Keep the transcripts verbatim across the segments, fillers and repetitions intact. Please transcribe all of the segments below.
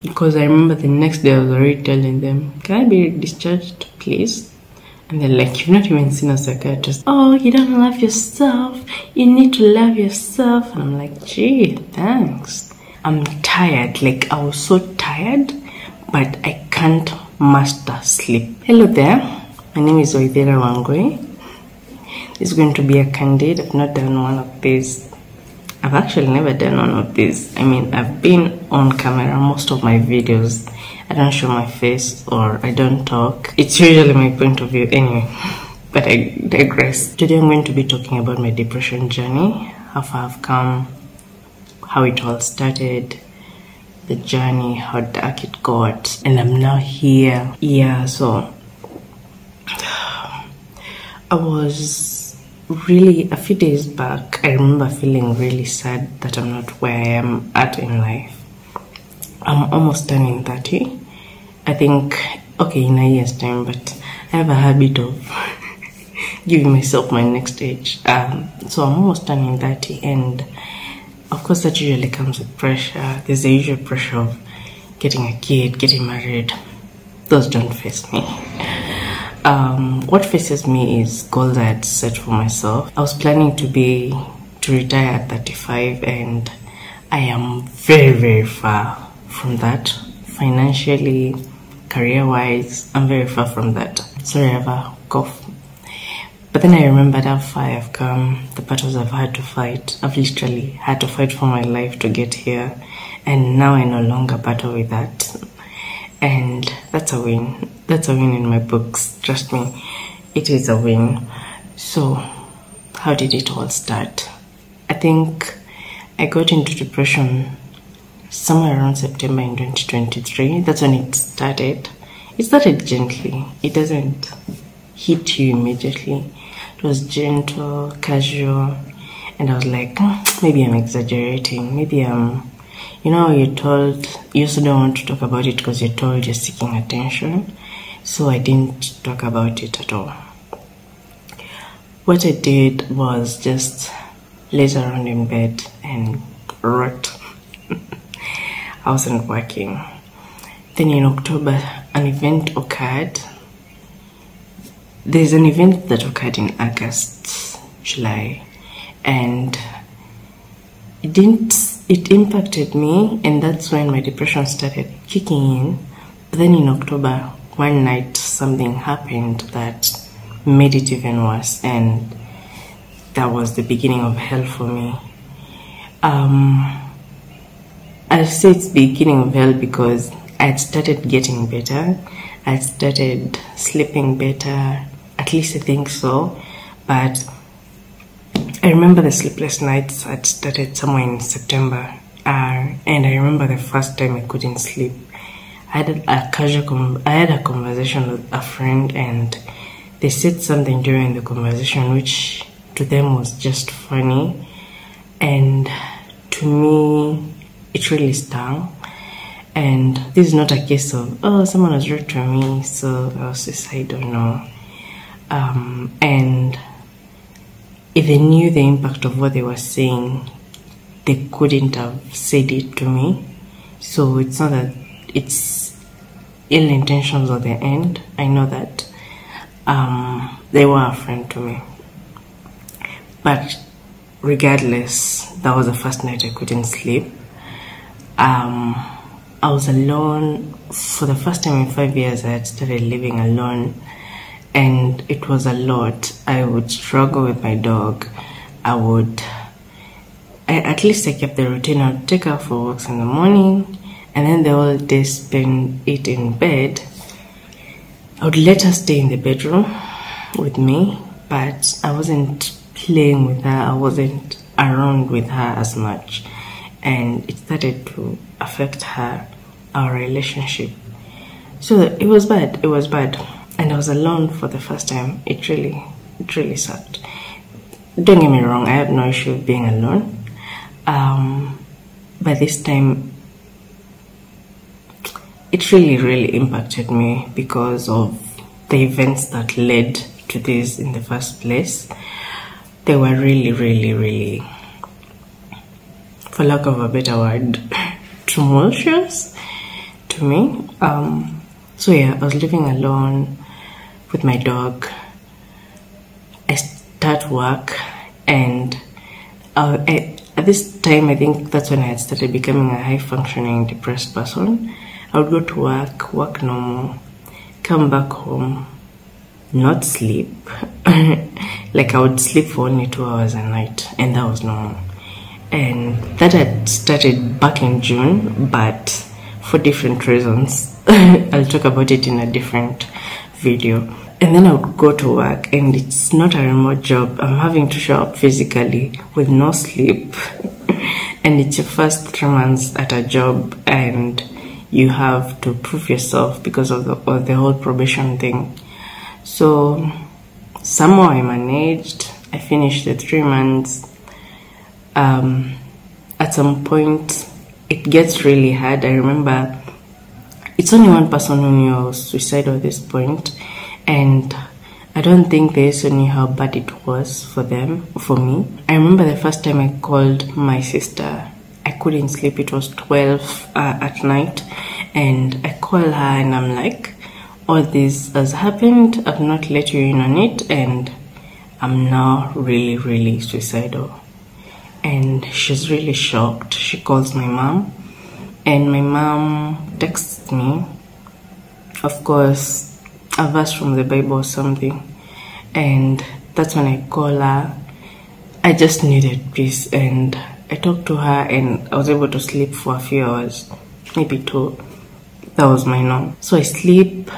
Because I remember the next day I was already telling them, can I be discharged, please? And they're like, you've not even seen a psychiatrist. Oh, you don't love yourself. You need to love yourself. And I'm like, gee, thanks. I'm tired. Like, I was so tired, but I can't master sleep. Hello there. My name is Waithîra Wangûi. It's going to be a candid. I've not done one of these. I've actually never done one of these. I mean, I've been on camera most of my videos. I don't show my face or I don't talk. It's usually my point of view anyway, but I digress. Today I'm going to be talking about my depression journey, how far I've come, how it all started, the journey, how dark it got, and I'm now here. Yeah, so I was... really, a few days back, I remember feeling really sad that I'm not where I am at in life. I'm almost turning thirty. I think, okay, in a year's time, but I have a habit of giving myself my next age. Um, so I'm almost turning thirty, and of course that usually comes with pressure. There's the usual pressure of getting a kid, getting married. Those don't face me. Um, what faces me is goals I had set for myself. I was planning to be to retire at thirty-five, and I am very very far from that. Financially, career wise, I'm very far from that. Sorry, I have a cough. But then I remembered how far I've come, the battles I've had to fight. I've literally had to fight for my life to get here, and now I no longer battle with that. And that's a win. That's a win in my books. Trust me, it is a win. So, how did it all start? I think I got into depression somewhere around September in twenty twenty-three. That's when it started. It started gently. It doesn't hit you immediately. It was gentle, casual, and I was like, mm, maybe I'm exaggerating. Maybe I'm... You know, you're told, you also don't want to talk about it because you're told you're seeking attention. So I didn't talk about it at all. What I did was just laze around in bed and rot. I wasn't working. Then in October, an event occurred. There's an event that occurred in August, July, and it didn't... It impacted me, and that's when my depression started kicking in. But then in October, one night, something happened that made it even worse, and that was the beginning of hell for me. Um, I say it's the beginning of hell because I had started getting better. I had started sleeping better, at least I think so, but I remember the sleepless nights had started somewhere in September, uh, and I remember the first time I couldn't sleep. I had a casual com I had a conversation with a friend, and they said something during the conversation which to them was just funny, and to me it really stung. And this is not a case of, oh, someone was rude to me so I was suicidal, no. Um, and if they knew the impact of what they were saying, they couldn't have said it to me. So it's not that it's ill intentions on their end. I know that um, they were a friend to me. But regardless, that was the first night I couldn't sleep. Um, I was alone. For the first time in five years, I had started living alone. And it was a lot. I would struggle with my dog. I would, I, at least I kept the routine. I would take her for walks in the morning, and then the whole day spend it in bed. I would let her stay in the bedroom with me, but I wasn't playing with her. I wasn't around with her as much. And it started to affect her, our relationship. So it was bad, it was bad. And I was alone for the first time. It really, it really sucked. Don't get me wrong, I have no issue with being alone. Um, by this time, it really, really impacted me because of the events that led to this in the first place. They were really, really, really, for lack of a better word, tumultuous. to me. Um, so yeah, I was living alone with my dog. I start work, and uh, I, at this time I think that's when I had started becoming a high functioning depressed person. I would go to work, work normal, come back home, not sleep. Like I would sleep for only two hours a night, and that was normal. And that had started back in June, but for different reasons. I'll talk about it in a different video. And then I would go to work, and it's not a remote job. I'm having to show up physically with no sleep. And it's your first three months at a job, and you have to prove yourself because of the, of the whole probation thing. So somehow I managed. I finished the three months. Um, at some point, it gets really hard. I remember it's only one person who knew suicidal at this point, and I don't think they also knew how bad it was for them, for me. I remember the first time I called my sister. I couldn't sleep. It was twelve uh, at night, and I call her, and I'm like, all this has happened, I've not let you in on it, and I'm now really, really suicidal. And she's really shocked. She calls my mom, and my mom texts me, of course, a verse from the Bible or something, and that's when I call her. I just needed peace, and I talked to her, and I was able to sleep for a few hours, maybe two. That was my norm. So I sleep.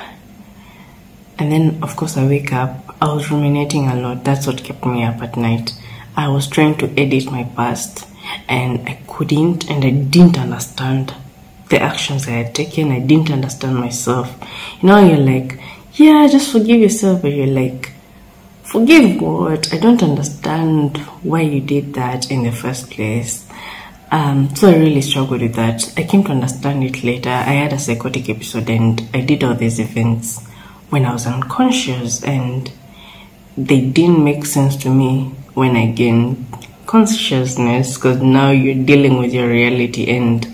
And then, of course, I wake up. I was ruminating a lot. That's what kept me up at night. I was trying to edit my past, and I couldn't, and I didn't understand the actions I had taken. I didn't understand myself. You know, you're like, yeah, just forgive yourself, but you're like, forgive what? I don't understand why you did that in the first place. Um, so I really struggled with that. I came to understand it later. I had a psychotic episode, and I did all these events when I was unconscious, and they didn't make sense to me when I gained consciousness, because now you're dealing with your reality, and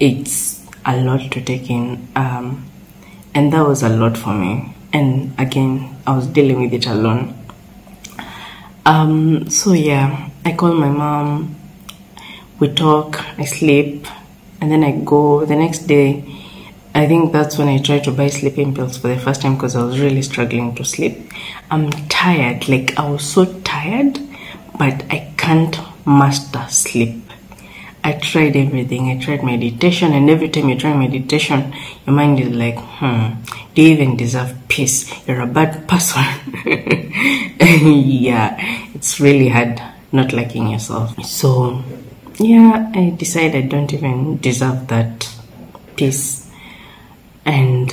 it's a lot to take in. Um, and that was a lot for me. And again, I was dealing with it alone. Um, so yeah, I called my mom, we talk, I sleep, and then I go the next day. I think that's when I tried to buy sleeping pills for the first time, because I was really struggling to sleep. I'm tired, like I was so tired, but I can't master sleep. I tried everything. I tried meditation, and every time you try meditation, your mind is like, hmm, do you even deserve peace? You're a bad person. Yeah, it's really hard not liking yourself. So yeah, I decided I don't even deserve that peace. And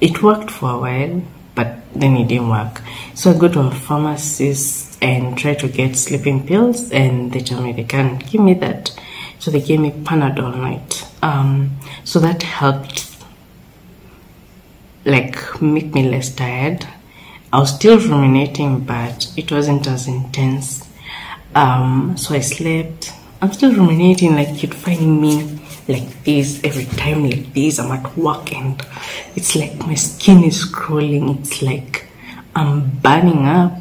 it worked for a while, but then it didn't work. So I go to a pharmacist and try to get sleeping pills, and they tell me they can't give me that. So they gave me Panadol night. Um, so that helped, like, make me less tired. I was still ruminating, but it wasn't as intense. Um, so I slept. I'm still ruminating, like you'd find me like this every time, like this. I'm at work, and it's like my skin is crawling. It's like I'm burning up.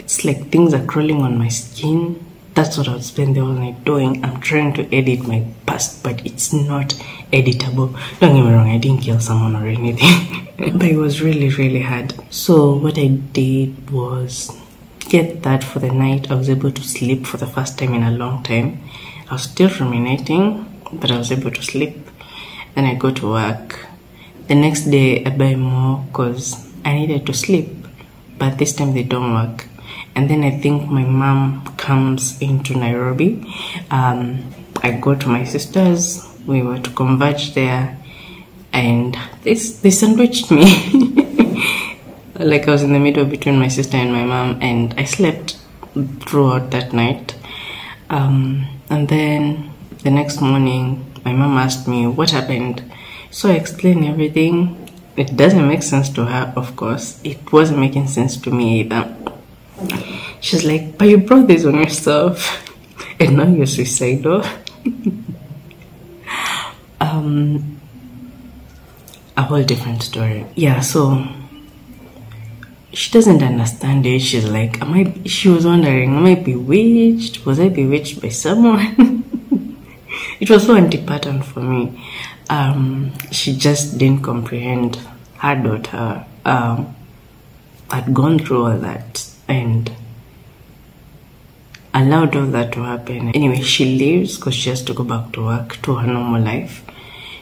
It's like things are crawling on my skin. That's what I would spend the whole night doing. I'm trying to edit my past, but it's not editable. Don't get me wrong, I didn't kill someone or anything. But it was really, really hard. So what I did was get that for the night. I was able to sleep for the first time in a long time. I was still ruminating, but I was able to sleep. Then I go to work. The next day I buy more because I needed to sleep, but this time they don't work. And then I think my mom comes into Nairobi. Um, I go to my sister's. We were to converge there, and this they sandwiched me. Like I was in the middle between my sister and my mom, and I slept throughout that night. Um, and then the next morning, my mom asked me what happened. So I explained everything. It doesn't make sense to her, of course. It wasn't making sense to me either. She's like, but you brought this on yourself, and now you're suicidal. um, a whole different story. Yeah, so she doesn't understand it. She's like, am I, she was wondering, am I bewitched? Was I bewitched by someone? It was so anti-pattern for me. Um, she just didn't comprehend her daughter um, had gone through all that and allowed all that to happen. Anyway, she leaves because she has to go back to work, to her normal life.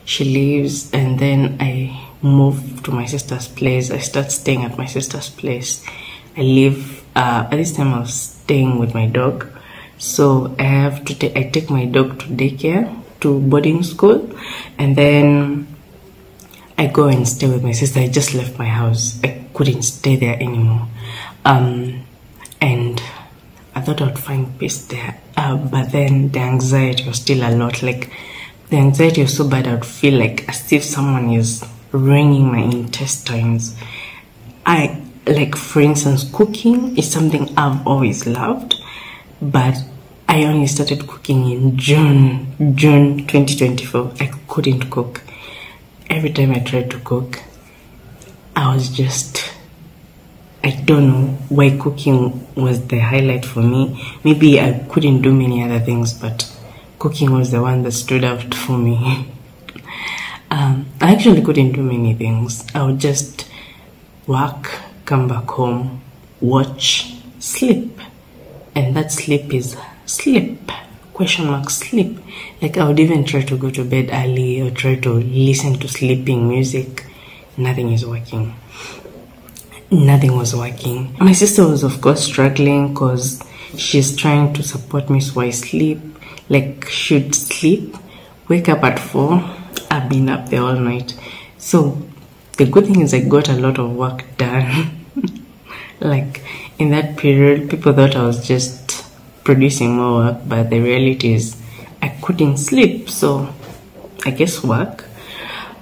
She leaves, and then I move to my sister's place. I start staying at my sister's place. I live, uh, at this time I was staying with my dog. So I have to take, I take my dog to daycare, to boarding school, and then I go and stay with my sister. I just left my house. I couldn't stay there anymore. Um, and I thought I would find peace there. Uh, but then the anxiety was still a lot. Like, the anxiety was so bad I would feel like as if someone is wringing my intestines. I, like, for instance, cooking is something I've always loved. But I only started cooking in June, June twenty twenty-four. I couldn't cook. Every time I tried to cook, I was just, I don't know why cooking was the highlight for me. Maybe I couldn't do many other things, but cooking was the one that stood out for me. um, I actually couldn't do many things. I would just work, come back home, watch, sleep. And that sleep is sleep, question mark sleep. Like, I would even try to go to bed early or try to listen to sleeping music. Nothing is working. Nothing was working. My sister was, of course, struggling because she's trying to support me so I sleep. Like, should sleep, wake up at four. I've been up there all night. So the good thing is I got a lot of work done. Like, in that period, people thought I was just producing more work, but the reality is I couldn't sleep, so I guess work.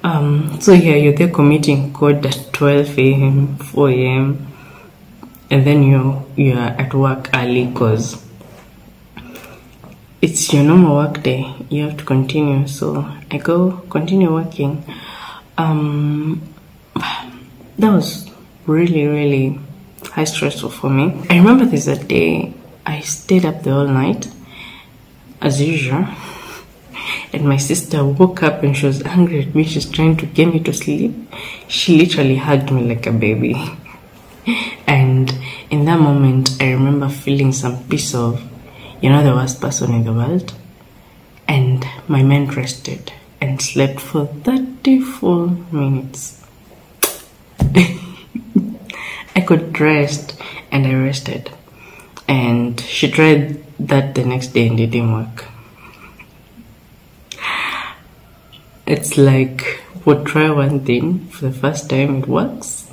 Um, so here, yeah, you're there committing code at twelve A M, four A M, and then you you're at work early because it's your normal work day. You have to continue, so I go continue working. Um, that was really, really high stressful for me. I remember this that day I stayed up the whole night as usual, and my sister woke up and she was angry at me. She's trying to get me to sleep. She literally hugged me like a baby. And in that moment I remember feeling some piece of, you know, the worst person in the world. And my mind rested and slept for thirty-four minutes. I could rest, and I rested, and she tried that the next day and it didn't work. It's like, we'll try one thing for the first time, it works,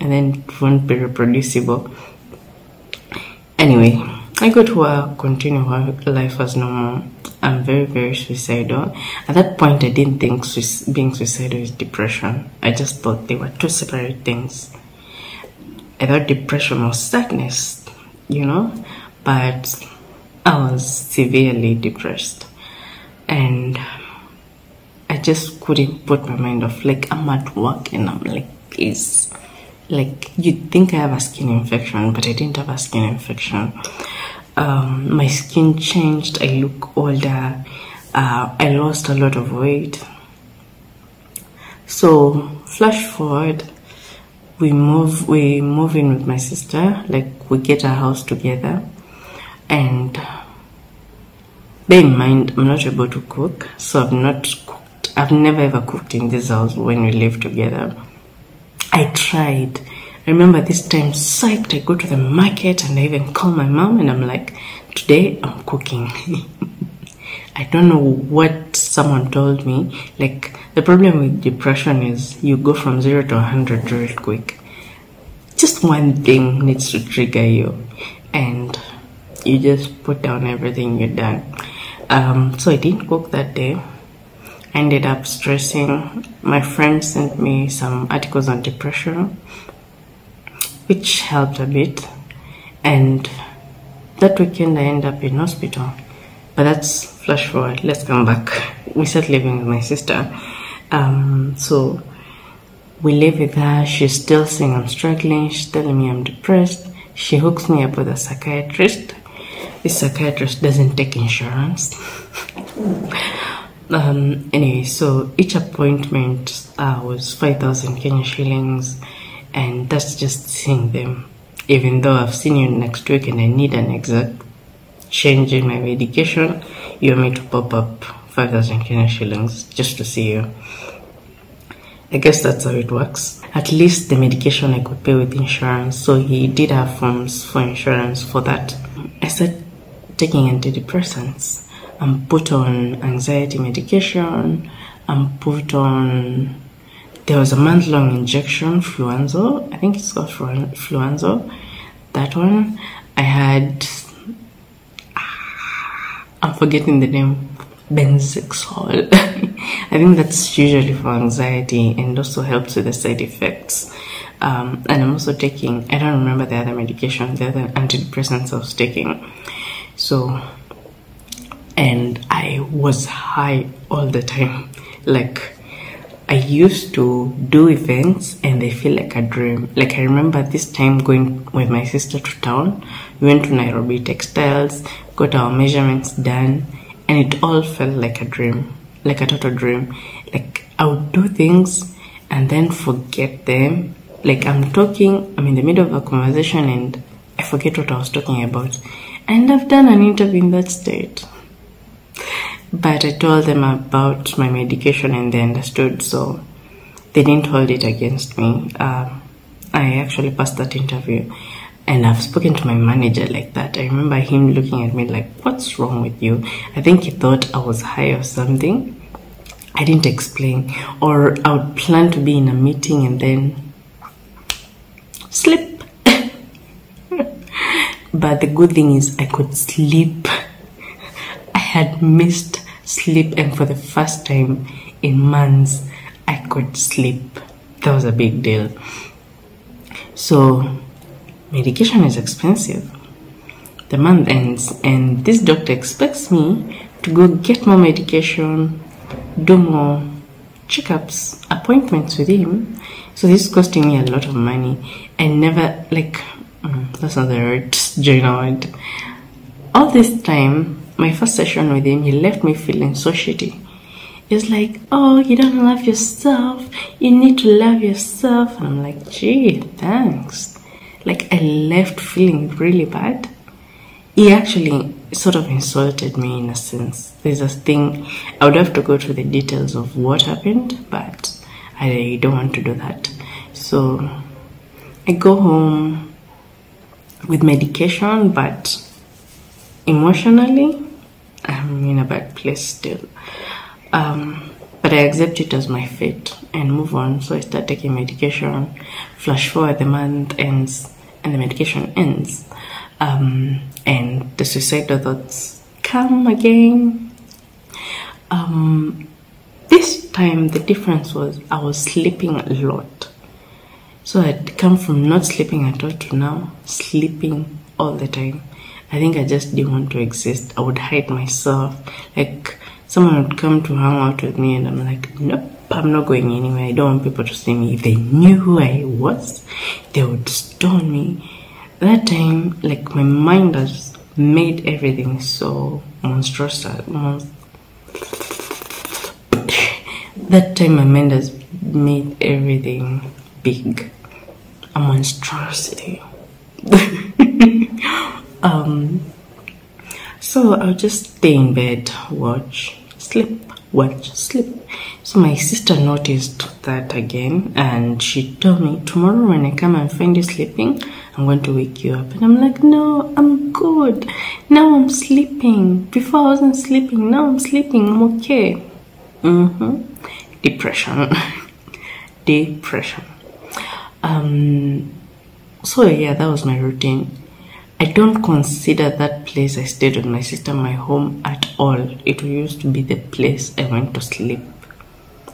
and then it won't be reproducible. Anyway, I go to work, continue life as normal. I'm very, very suicidal. At that point I didn't think being suicidal is depression. I just thought they were two separate things. I thought depression was sadness, you know, but I was severely depressed, and I just couldn't put my mind off. Like, I'm at work and I'm like, please, like, you'd think I have a skin infection, but I didn't have a skin infection. Um, my skin changed, I look older, uh, I lost a lot of weight. So, flash forward. We move, we move in with my sister, like we get our house together, and bear in mind, I'm not able to cook, so I've not cooked, I've never ever cooked in this house when we live together. I tried, I remember this time, psyched, I go to the market and I even call my mom and I'm like, today I'm cooking. I don't know what someone told me. Like, the problem with depression is you go from zero to one hundred real quick. Just one thing needs to trigger you, and you just put down everything you've done. Um, so I didn't cook that day. I ended up stressing. My friend sent me some articles on depression, which helped a bit. And that weekend I ended up in hospital. But that's flash forward. Let's come back. We start living with my sister. Um, so We live with her. She's still saying I'm struggling. She's telling me I'm depressed. She hooks me up with a psychiatrist. This psychiatrist doesn't take insurance. um, anyway, so each appointment uh, was five thousand Kenya shillings, and that's just seeing them. Even though I've seen you next week and I need an exact change in my medication, you want me to pop up five thousand Kenya shillings just to see you. I guess that's how it works. At least the medication I could pay with insurance, so he did have forms for insurance for that. I started taking antidepressants. I'm put on anxiety medication. I'm put on... There was a month-long injection, Fluenzo. I think it's called Fluenzo. That one. I had... I'm forgetting the name. Benzexol. I think that's usually for anxiety and also helps with the side effects. Um, and I'm also taking, I don't remember the other medication, the other antidepressants I was taking. So, and I was high all the time. Like, I used to do events and they feel like a dream. Like, I remember this time going with my sister to town. We went to Nairobi Textiles, got our measurements done. And it all felt like a dream, like a total dream. Like, I would do things and then forget them. Like, I'm talking, I'm in the middle of a conversation and I forget what I was talking about. And I've done an interview in that state. But I told them about my medication and they understood, so they didn't hold it against me. Uh, I actually passed that interview. And I've spoken to my manager like that. I remember him looking at me like, what's wrong with you? I think he thought I was high or something. I didn't explain. Or I would plan to be in a meeting and then sleep. But the good thing is I could sleep. I had missed sleep, and for the first time in months, I could sleep. That was a big deal. So... medication is expensive. The month ends and this doctor expects me to go get more medication, do more checkups, appointments with him. So this is costing me a lot of money. I never, like, that's not the right journal word. All this time, my first session with him, he left me feeling so shitty. It's like, oh, you don't love yourself. You need to love yourself. And I'm like, gee, thanks. Like, I left feeling really bad. He actually sort of insulted me in a sense. There's a thing, I would have to go through the details of what happened, but I don't want to do that. So I go home with medication, but emotionally, I'm in a bad place still. Um, But I accept it as my fate and move on. So I start taking medication. Flash forward, the month ends and the medication ends. Um, and the suicidal thoughts come again. Um, this time the difference was I was sleeping a lot. So I'd come from not sleeping at all to now sleeping all the time. I think I just didn't want to exist. I would hide myself. Like, someone would come to hang out with me and I'm like, nope, I'm not going anywhere. I don't want people to see me. If they knew who I was, they would stone me. That time, like, my mind has made everything so monstrous. That time my mind has made everything big. A monstrosity. um, so I'll just stay in bed, watch, sleep, watch, sleep. So my sister noticed that again and she told me, tomorrow when I come and find you sleeping, I'm going to wake you up. And I'm like, no, I'm good. Now I'm sleeping. Before I wasn't sleeping, now I'm sleeping, I'm okay. Mm-hmm. Depression. Depression. Um, so yeah, that was my routine. I don't consider that place I stayed with my sister my home at all. It used to be the place I went to sleep.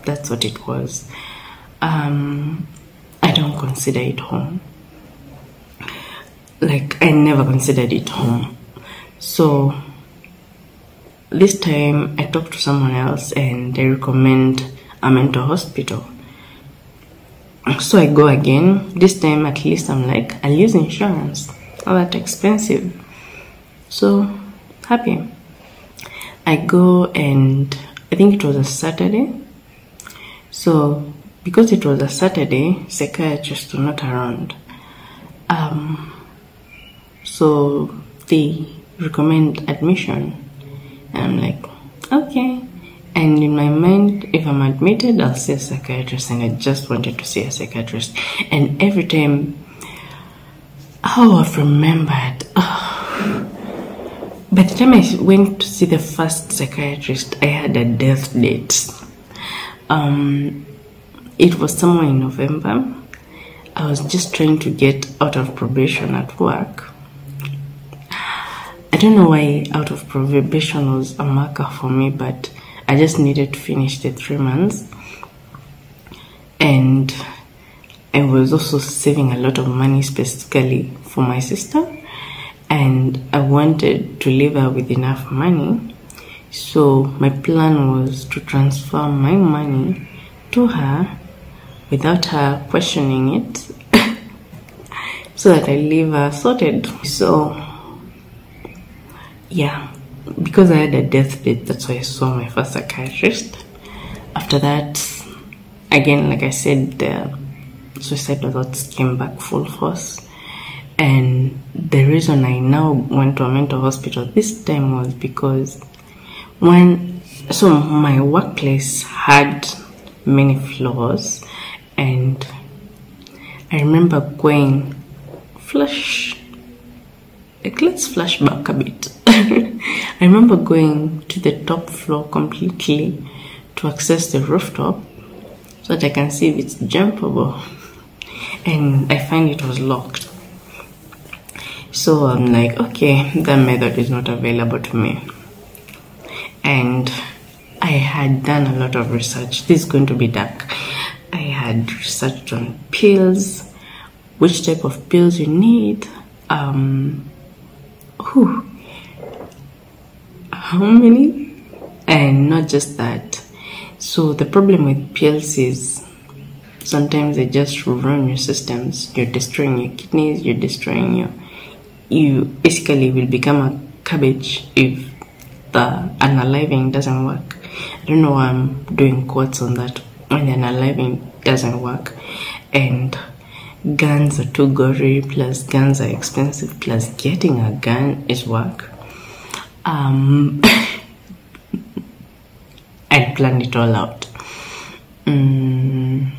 That's what it was. Um, I don't consider it home. Like, I never considered it home. So, this time I talked to someone else and they recommend I went to hospital. So I go again. This time at least I'm like, I'll use insurance. Not that expensive. So happy. I go, and I think it was a Saturday. So because it was a Saturday, psychiatrists were not around. Um, so they recommend admission. And I'm like, okay. And in my mind, if I'm admitted, I'll see a psychiatrist, and I just wanted to see a psychiatrist. And every time, oh, I've remembered. Oh. By the time I went to see the first psychiatrist, I had a death date. Um, it was somewhere in November. I was just trying to get out of probation at work. I don't know why out of probation was a marker for me, but I just needed to finish the three months. And I was also saving a lot of money specifically for my sister. And I wanted to leave her with enough money. So my plan was to transfer my money to her without her questioning it, so that I leave her sorted. So yeah, because I had a death date, that's why I saw my first psychiatrist. After that, again, like I said, the suicidal thoughts came back full force. And the reason I now went to a mental hospital this time was because when, so my workplace had many floors. And I remember going, flash, like, let's flash back a bit. I remember going to the top floor completely to access the rooftop so that I can see if it's jumpable. And I find it was locked. So I'm like, okay, that method is not available to me. And I had done a lot of research. This is going to be dark. I had researched on pills, which type of pills you need, um, who, how many, and not just that. So the problem with pills is sometimes they just ruin your systems. You're destroying your kidneys, you're destroying your, you basically will become a cabbage if the unaliving doesn't work. I don't know why I'm doing quotes on that. When the unaliving doesn't work, and guns are too gory, plus guns are expensive, plus getting a gun is work. Um, I planned it all out. Um,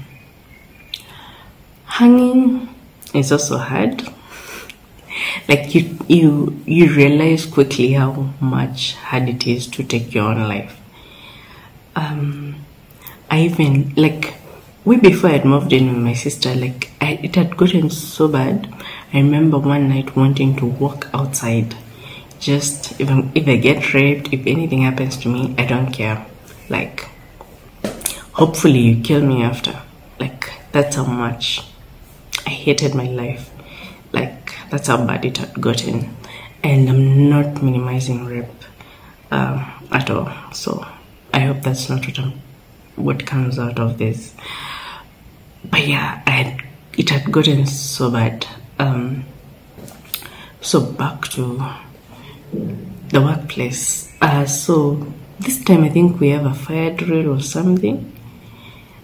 hanging is also hard. Like you, you, you realize quickly how much hard it is to take your own life. Um. I even, like, way before I had moved in with my sister, like, I, it had gotten so bad. I remember one night wanting to walk outside. Just, if, I'm, if I get raped, if anything happens to me, I don't care. Like, hopefully you kill me after. Like, that's how much I hated my life. Like, that's how bad it had gotten. And I'm not minimizing rape um, at all. So, I hope that's not what I'm what comes out of this. But yeah, I had, it had gotten so bad. Um, so back to the workplace. Uh, so this time I think we have a fire drill or something.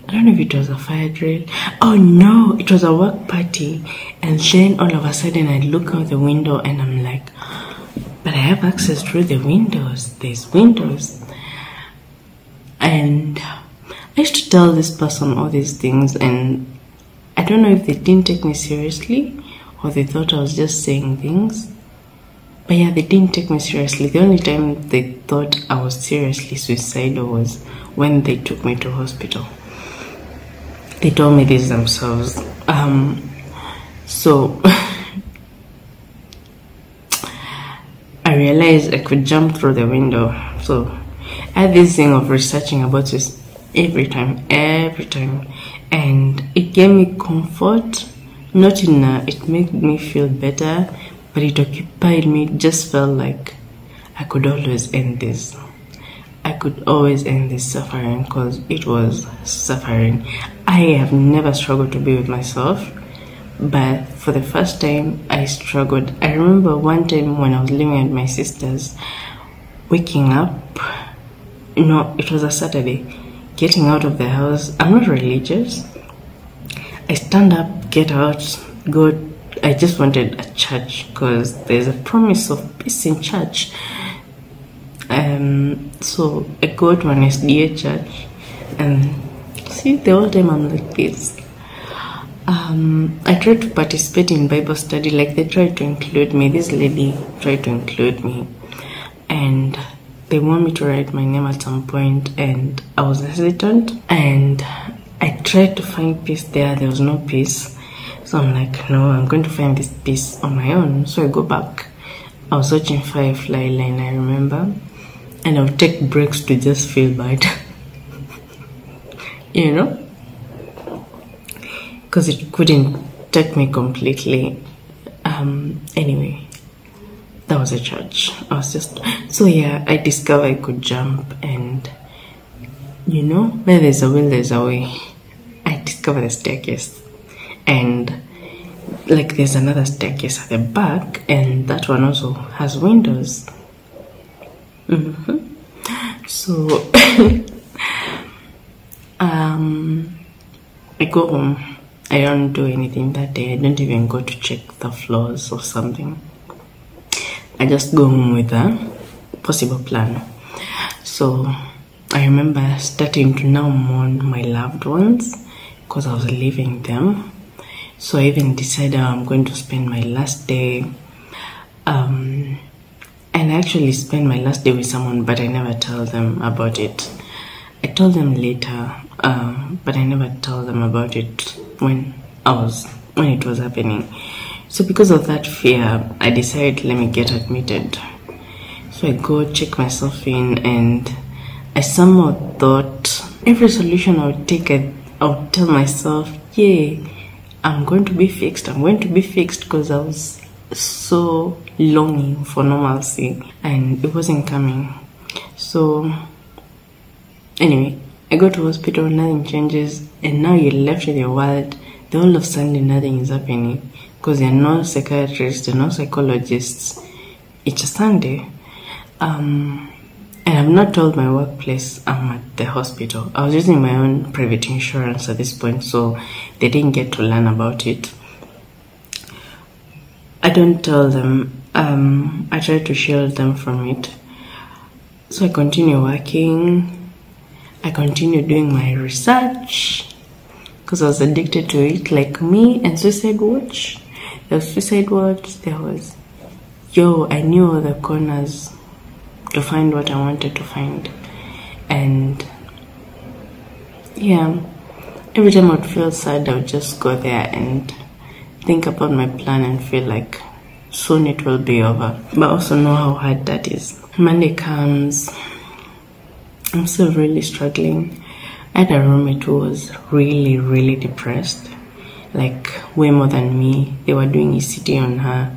I don't know if it was a fire drill. Oh no, it was a work party. And then all of a sudden I look out the window and I'm like, but I have access through the windows. There's windows. And I used to tell this person all these things, and I don't know if they didn't take me seriously or they thought I was just saying things. But yeah, they didn't take me seriously. The only time they thought I was seriously suicidal was when they took me to hospital. They told me this themselves. Um, so I realized I could jump through the window. So I had this thing of researching about this every time, every time, and it gave me comfort. Not in a, it made me feel better, but it occupied me. It just felt like I could always end this. I could always end this suffering, because it was suffering. I have never struggled to be with myself, but for the first time I struggled. I remember one time when I was living at my sister's, waking up, no, it was a Saturday, getting out of the house. I'm not religious. I stand up, get out, go. I just wanted a church because there's a promise of peace in church. Um, so I go to an S D A church, and see, the whole time I'm like this. Um, I tried to participate in Bible study, like they tried to include me. This lady tried to include me, and they want me to write my name at some point, and I was hesitant, and I tried to find peace there. There was no peace. So I'm like, no, I'm going to find this peace on my own. So I go back. I was watching Firefly Line, I remember. And I would take breaks to just feel bad. You know? Because it couldn't take me completely. Um, anyway, that was a church. I was just... So yeah, I discovered I could jump, and... You know, where there's a will, there's a way. I discovered the staircase. And... Like, there's another staircase at the back, and that one also has windows. Mm-hmm. So um, I go home. I don't do anything that day. I don't even go to check the floors or something. I just go home with a possible plan. So I remember starting to now mourn my loved ones because I was leaving them. So I even decided how I'm going to spend my last day. Um, and I actually spent my last day with someone, but I never tell them about it. I told them later, uh, but I never told them about it when I was when it was happening. So because of that fear, I decided, let me get admitted. So I go check myself in, and I somehow thought every solution I would take, I, I would tell myself, yay, I'm going to be fixed, I'm going to be fixed, because I was so longing for normalcy and it wasn't coming. So anyway, I go to hospital, nothing changes, and now you're left with your world. The whole of Sunday nothing is happening because there are no psychiatrists, there are no psychologists. It's a Sunday. Um, and I've not told my workplace I'm at the hospital. I was using my own private insurance at this point, so they didn't get to learn about it. I don't tell them. Um, I try to shield them from it. So I continue working. I continue doing my research because I was addicted to it, like me, and Suicide Watch. There was Suicide Watch. There was... Yo, I knew all the corners to find what I wanted to find. And yeah, every time I would feel sad, I would just go there and think about my plan and feel like soon it will be over. But also know how hard that is. Monday comes, I'm still really struggling. I had a roommate who was really, really depressed, like way more than me. They were doing E C T on her,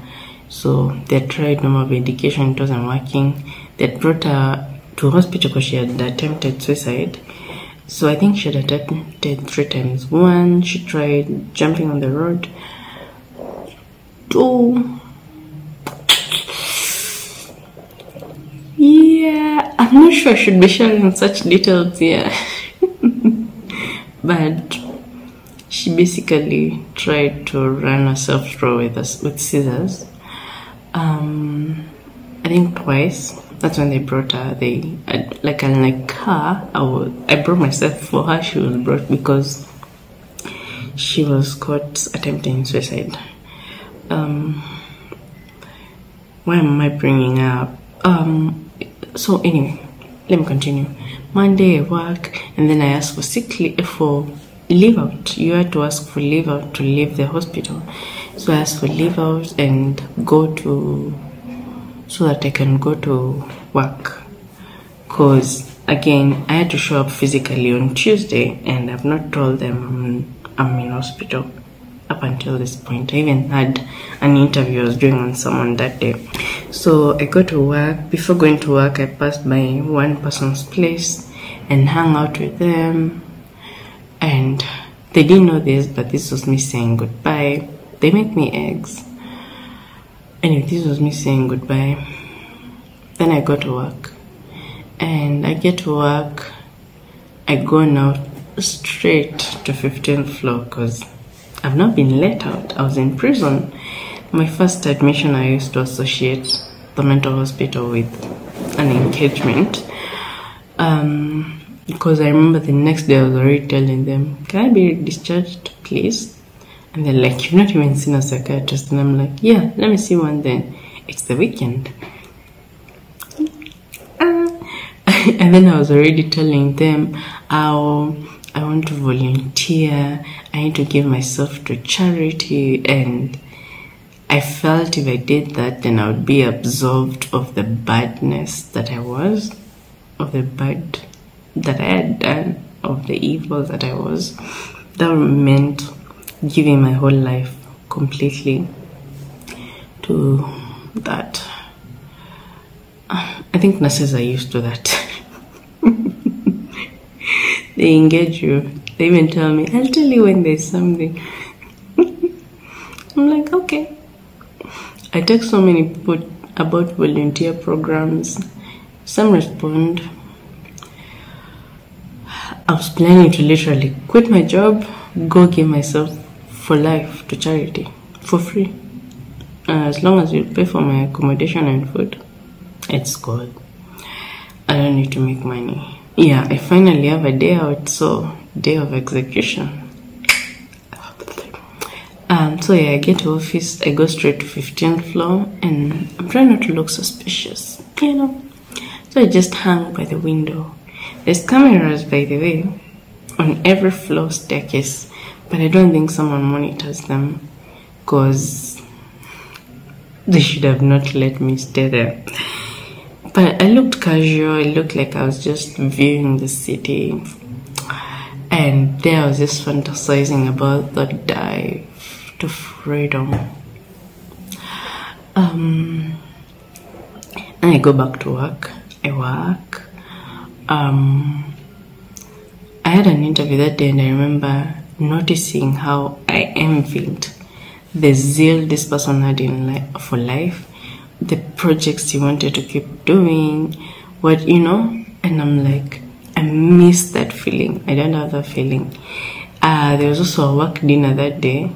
so they tried normal medication, it wasn't working. They brought her to hospital because she had attempted suicide. So I think she had attempted three times. One, she tried jumping on the road. Two, yeah, I'm not sure I should be sharing such details here. But she basically tried to run herself through with us with scissors. Um, I think twice. That's when they brought her. They I, like unlike her, I, was, I brought myself for her. She was brought because she was caught attempting suicide. Um, why am I bringing up? Um, so anyway, let me continue. Monday I work, and then I ask for sick leave, for leave out. You had to ask for leave out to leave the hospital. So I asked for leave out and go to, so that I can go to work. Cause again, I had to show up physically on Tuesday, and I've not told them I'm, I'm in hospital. up until this point. I even had an interview I was doing on someone that day. So I go to work. Before going to work, I passed by one person's place and hung out with them. And they didn't know this, but this was me saying goodbye. They made me eggs. Anyway, this was me saying goodbye. Then I go to work. And I get to work. I go now straight to fifteenth floor because I've not been let out. I was in prison. My first admission, I used to associate the mental hospital with an engagement. Um, because I remember the next day I was already telling them, can I be discharged, please? And they're like, you've not even seen a psychiatrist. And I'm like, yeah, let me see one then. It's the weekend. And then I was already telling them how I want to volunteer, I need to give myself to charity, and I felt if I did that, then I would be absolved of the badness that I was, of the bad that I had done, of the evil that I was. That meant giving my whole life completely to that. I think nurses are used to that. They engage you. They even tell me, I'll tell you when there's something. I'm like, okay. I text so many people about volunteer programs. Some respond. I was planning to literally quit my job, go give myself for life to charity, for free. Uh, as long as you pay for my accommodation and food, it's good. I don't need to make money. Yeah, I finally have a day out, so day of execution. Um, so yeah, I get to office, I go straight to fifteenth floor, and I'm trying not to look suspicious, you know. So I just hang by the window. There's cameras, by the way, on every floor staircase, but I don't think someone monitors them, because they should have not let me stay there. But I looked casual, I looked like I was just viewing the city. And there I was just fantasizing about the dive to freedom. Um, and I go back to work. I work. Um, I had an interview that day and I remember noticing how I envied the zeal this person had in life, for life. The projects he wanted to keep doing, what you know, and I'm like, I miss that feeling. I don't have that feeling. Uh, there was also a work dinner that day,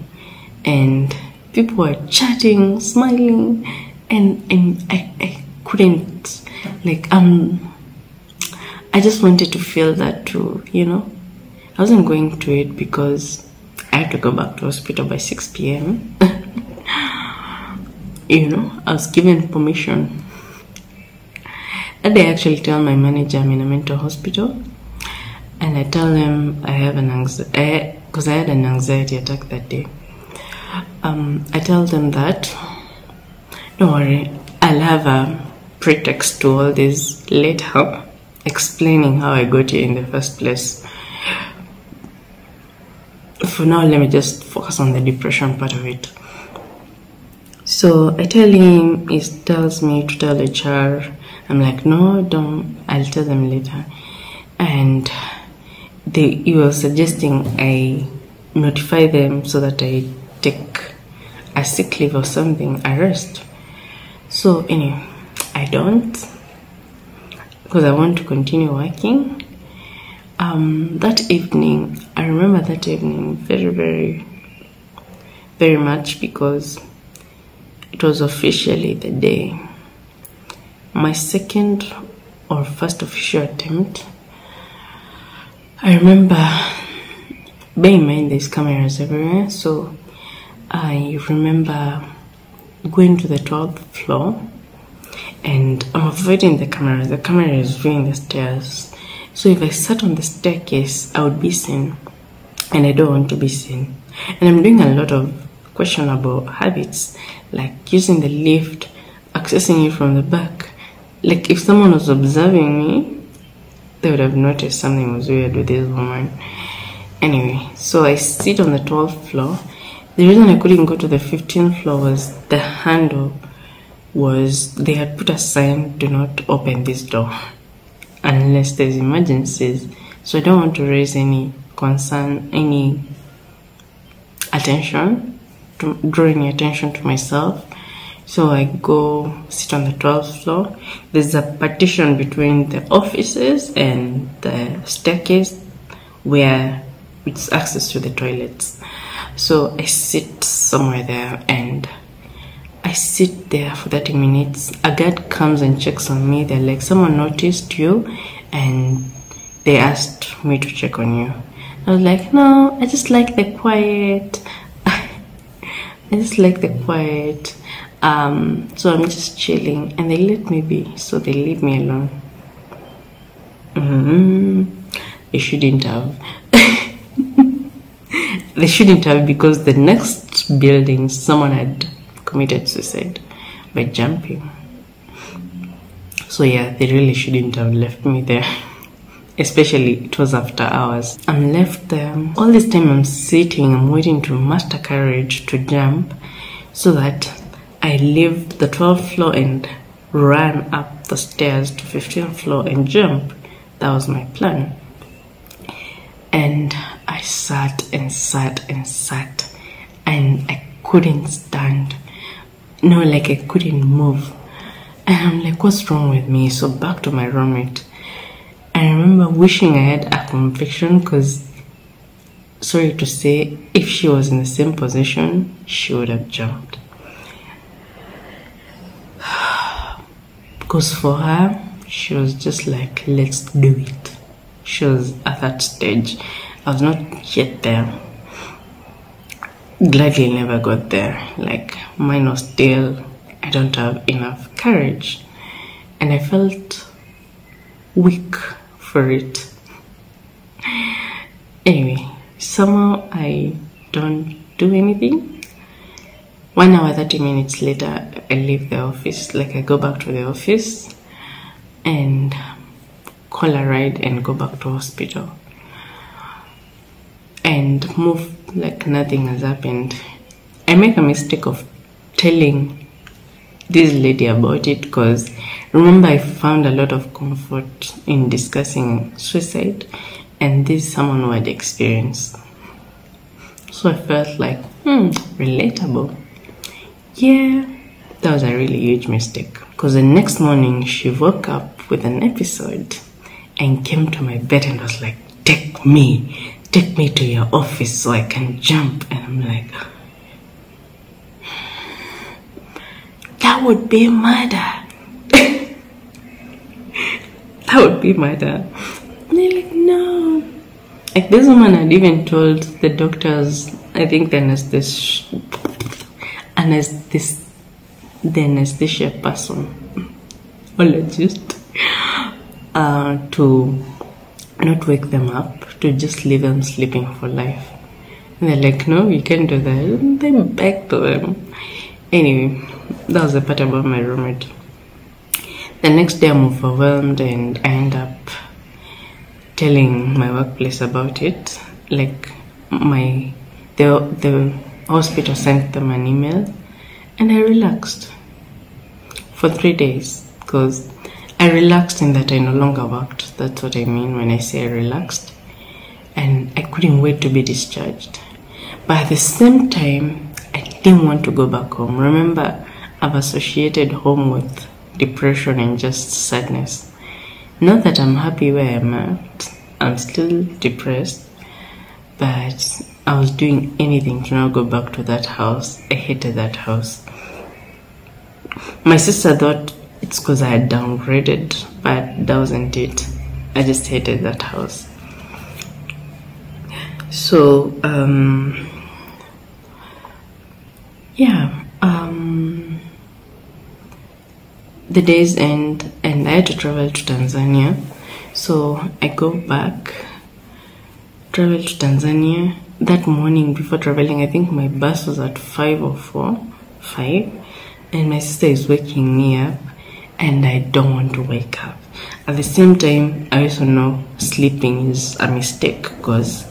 and people were chatting, smiling, and and I, I couldn't, like, um, I just wanted to feel that too, you know. I wasn't going to it because I had to go back to hospital by six p m You know, I was given permission. And I actually tell my manager I'm in a mental hospital, and I tell him I have an anxiety, because I had an anxiety attack that day. Um, I tell them that, don't worry, I'll have a pretext to all this later, explaining how I got here in the first place. For now, let me just focus on the depression part of it. So I tell him, he tells me to tell H R. I'm like, no, don't, I'll tell them later. And they, he was suggesting I notify them so that I take a sick leave or something, I rest. So anyway, I don't, because I want to continue working. Um, that evening, I remember that evening very, very, very much, because it was officially the day, my second or first official attempt. I remember, bear in mind there's cameras everywhere, so I remember going to the twelfth floor, and I'm avoiding the cameras. The camera is viewing the stairs, so if I sat on the staircase, I would be seen, and I don't want to be seen. And I'm doing a lot of questionable habits, like using the lift, accessing it from the back. Like, if someone was observing me, they would have noticed something was weird with this woman. Anyway, so I sit on the twelfth floor, The reason I couldn't go to the fifteenth floor was the handle was, they had put a sign, do not open this door unless there's emergencies. So I don't want to raise any concern, any attention, to draw any attention to myself. So I go sit on the twelfth floor. There's a partition between the offices and the staircase where it's access to the toilets. So I sit somewhere there and I sit there for thirty minutes. A guard comes and checks on me. They're like, someone noticed you and they asked me to check on you. I was like, no, I just like the quiet. I just like the quiet. Um, so I'm just chilling and they let me be, so they leave me alone. Mm-hmm. They shouldn't have. They shouldn't have, because the next building someone had committed suicide by jumping. So yeah, they really shouldn't have left me there. Especially it was after hours. I'm left there. All this time I'm sitting, I'm waiting to master courage to jump so that I leave the twelfth floor and ran up the stairs to fifteenth floor and jump. That was my plan. And I sat and sat and sat and I couldn't stand. No, like I couldn't move. And I'm like, what's wrong with me? So back to my roommate. I remember wishing I had a conviction, because, sorry to say, if she was in the same position, she would have jumped. Because for her, she was just like, let's do it. She was at that stage. I was not yet there. Gladly never got there. Like, mine was still, I don't have enough courage. And I felt weak for it. Anyway, somehow I don't do anything. One hour, thirty minutes later, I leave the office. Like, I go back to the office and call a ride and go back to hospital. And move like nothing has happened. I make a mistake of telling this lady about it, because remember I found a lot of comfort in discussing suicide and this someone who had experience. So I felt like, hmm, relatable. Yeah, that was a really huge mistake, because the next morning she woke up with an episode and came to my bed and was like, take me, take me to your office so I can jump. And I'm like, that would be murder. That would be murder. And they're like, no. Like, this woman had even told the doctors, I think the anesthesia, anesthesia, the anesthesia person, ologist, uh, to not wake them up, to just leave them sleeping for life. And they're like, no, you can't do that. And they back to them. Anyway, that was the part about my roommate. The next day I'm overwhelmed and I end up telling my workplace about it. Like, my the, the hospital sent them an email and I relaxed for three days. Because I relaxed in that I no longer worked. That's what I mean when I say I relaxed. And I couldn't wait to be discharged. But at the same time, I didn't want to go back home. Remember, I've associated home with depression and just sadness. Not that I'm happy where I'm at. I'm still depressed. But I was doing anything to not go back to that house. I hated that house. My sister thought it's because I had downgraded, but that wasn't it. I just hated that house. So, um... yeah, um, the days end and I had to travel to Tanzania. So I go back, travel to Tanzania. That morning before traveling, I think my bus was at five or four, five, and my sister is waking me up and I don't want to wake up. At the same time, I also know sleeping is a mistake, because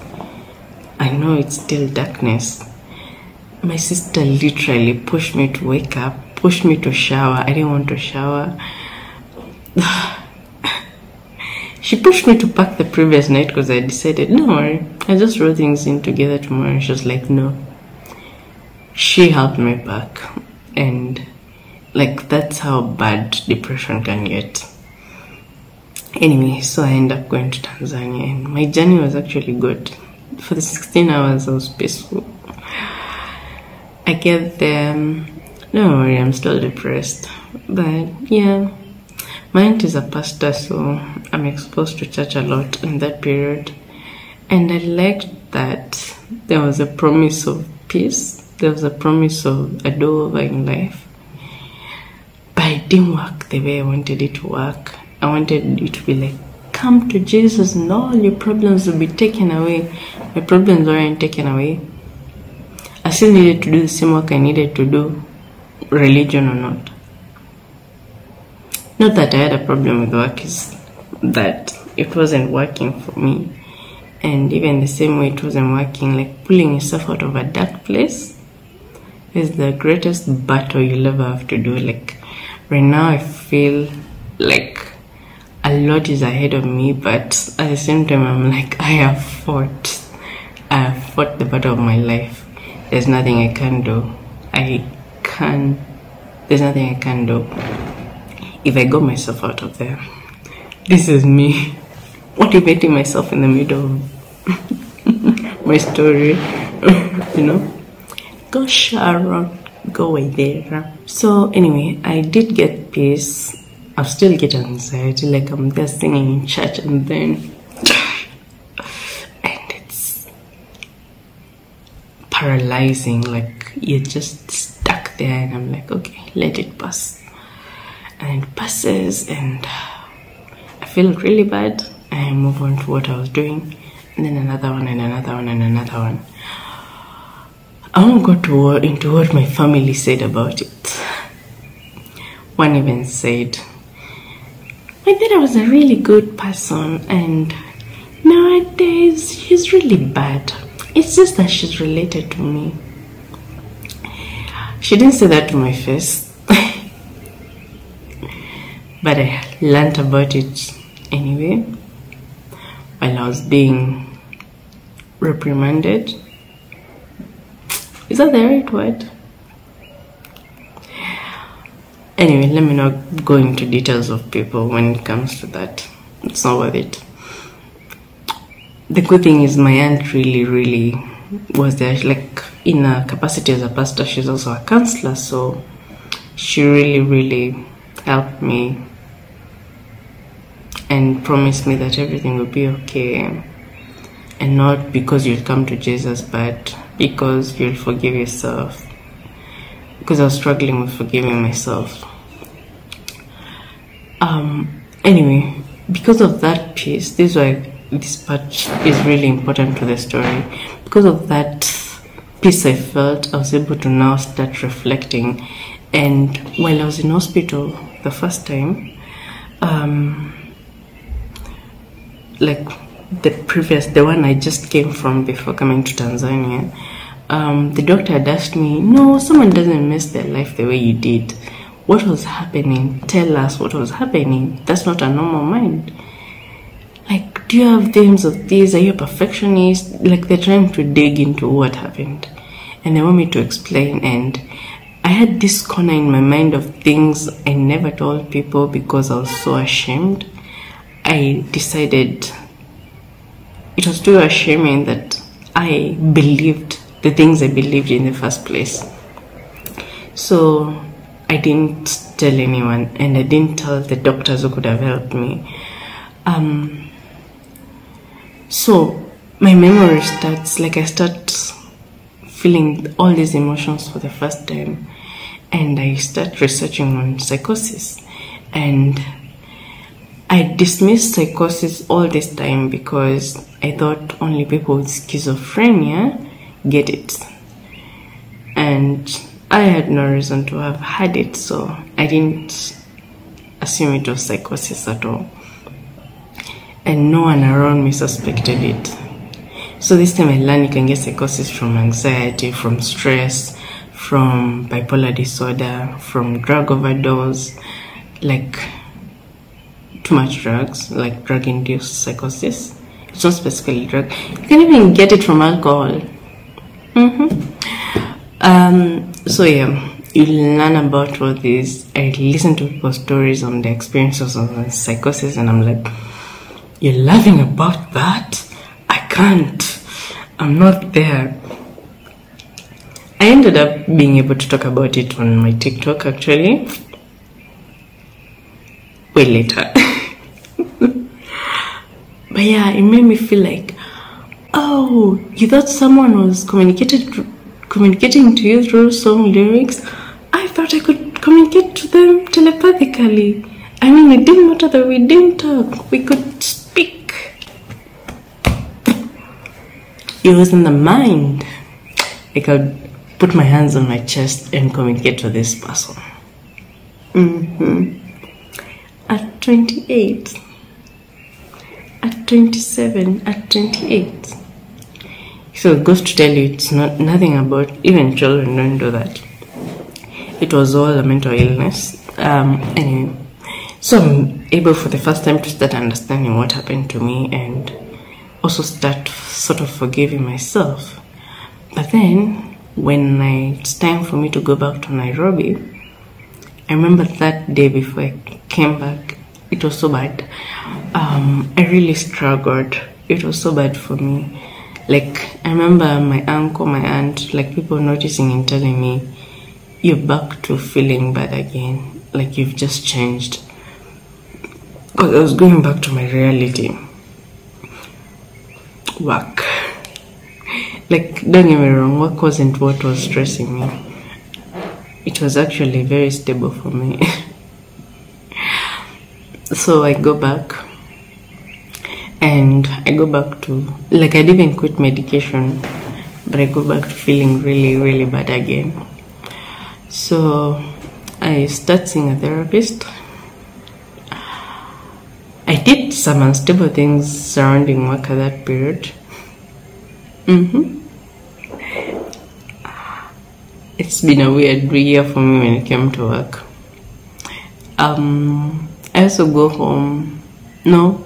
I know it's still darkness. my sister literally pushed me to wake up, pushed me to shower. I didn't want to shower. She pushed me to pack the previous night because I decided, don't worry, I just roll things in together tomorrow. And she was like, no. She helped me pack. And like, that's how bad depression can get. Anyway, so I ended up going to Tanzania, and my journey was actually good. For the sixteen hours, I was peaceful. I get there, don't worry, I'm still depressed. But yeah, my aunt is a pastor, so I'm exposed to church a lot in that period. And I liked that there was a promise of peace. There was a promise of a do-over in life. But it didn't work the way I wanted it to work. I wanted it to be like, come to Jesus and all your problems will be taken away. My problems weren't taken away. I still needed to do the same work I needed to do, religion or not. Not that I had a problem with work, is that it wasn't working for me. And even the same way it wasn't working, like pulling yourself out of a dark place is the greatest battle you'll ever have to do. Like right now I feel like a lot is ahead of me, but at the same time, I'm like, I have fought. I have fought the battle of my life. There's nothing I can do. I can, there's nothing I can do. If I got myself out of there, this is me motivating myself in the middle of my story, you know? Go Sharon, go Waithîra. So anyway, I did get peace. I'll still get anxiety, like I'm there singing in church and then and it's paralyzing, like you're just stuck there, and I'm like, okay, let it pass. And it passes and I feel really bad. I move on to what I was doing, and then another one and another one and another one. I won't go to, into what my family said about it. One even said, I thought I was a really good person, and nowadays she's really bad. It's just that she's related to me. She didn't say that to my face, but I learned about it anyway while I was being reprimanded. Is that the right word? Anyway, let me not go into details of people when it comes to that. It's not worth it. The good thing is my aunt really, really was there. Like, in her capacity as a pastor, she's also a counselor. So she really, really helped me and promised me that everything would be okay. And not because you'll come to Jesus, but because you'll forgive yourself. Because I was struggling with forgiving myself. Um, anyway, because of that piece, this is why this part is really important to the story. Because of that piece I felt, I was able to now start reflecting. And while I was in hospital the first time, um, like the previous, the one I just came from before coming to Tanzania, Um, the doctor had asked me, no, someone doesn't miss their life the way you did. What was happening? Tell us what was happening. That's not a normal mind. Like, do you have dreams of this? Are you a perfectionist? Like, they're trying to dig into what happened. And they want me to explain. And I had this corner in my mind of things I never told people because I was so ashamed. I decided it was too ashaming that I believed the things I believed in the first place. So I didn't tell anyone, and I didn't tell the doctors who could have helped me. Um, so my memory starts, like I start feeling all these emotions for the first time, and I start researching on psychosis. And I dismissed psychosis all this time because I thought only people with schizophrenia get it, and I had no reason to have had it, so I didn't assume it was psychosis at all, and no one around me suspected it. So this time I learned you can get psychosis from anxiety, from stress, from bipolar disorder, from drug overdose, like too much drugs, like drug-induced psychosis. It's not specifically drug. You can even get it from alcohol. Mm-hmm. Um, so yeah, you learn about all this. I listen to people's stories on their experiences on psychosis, and I'm like, you're laughing about that? I can't. I'm not there. I ended up being able to talk about it on my TikTok, actually. Way later. But yeah, it made me feel like, oh, you thought someone was communicated, communicating to you through song lyrics? I thought I could communicate to them telepathically. I mean, it didn't matter that we didn't talk. We could speak. It was in the mind. Like, I would put my hands on my chest and communicate to this person. Mm-hmm. At twenty-eight, at twenty-seven, at twenty-eight. So it goes to tell you, it's not nothing about, even children don't do that. It was all a mental illness. Um, anyway, so I'm able for the first time to start understanding what happened to me and also start sort of forgiving myself. But then, when I, it's time for me to go back to Nairobi, I remember that day before I came back, it was so bad. Um, I really struggled. It was so bad for me. Like, I remember my uncle, my aunt, like people noticing and telling me, you're back to feeling bad again. Like, you've just changed. Because I was going back to my reality. Work. Like, don't get me wrong, work wasn't what was stressing me. It was actually very stable for me. So I go back, and I go back to, like, I didn't quit medication, but I go back to feeling really, really bad again. So I start seeing a therapist. I did some unstable things surrounding work at that period. Mm-hmm. It's been a weird year for me when it came to work. Um, I also go home. No,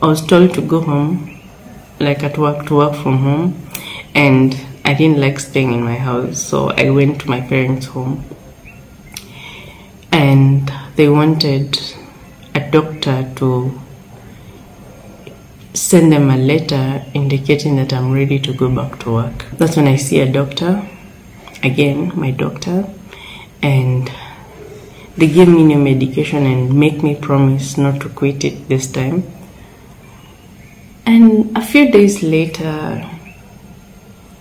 I was told to go home, like at work, to work from home. And I didn't like staying in my house, so I went to my parents' home. And they wanted a doctor to send them a letter indicating that I'm ready to go back to work. That's when I see a doctor, again, my doctor, and they give me new medication and make me promise not to quit it this time. And a few days later, I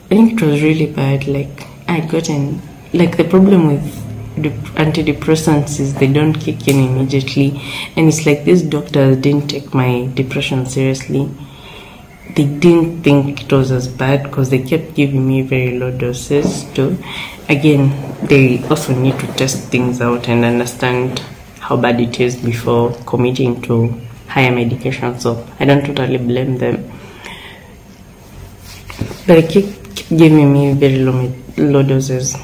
think it was really bad. Like, I got in, like, the problem with antidepressants is they don't kick in immediately, and it's like these doctors didn't take my depression seriously. They didn't think it was as bad because they kept giving me very low doses too. Again, they also need to test things out and understand how bad it is before committing to higher medication, so I don't totally blame them. But they kept giving me very low, low doses.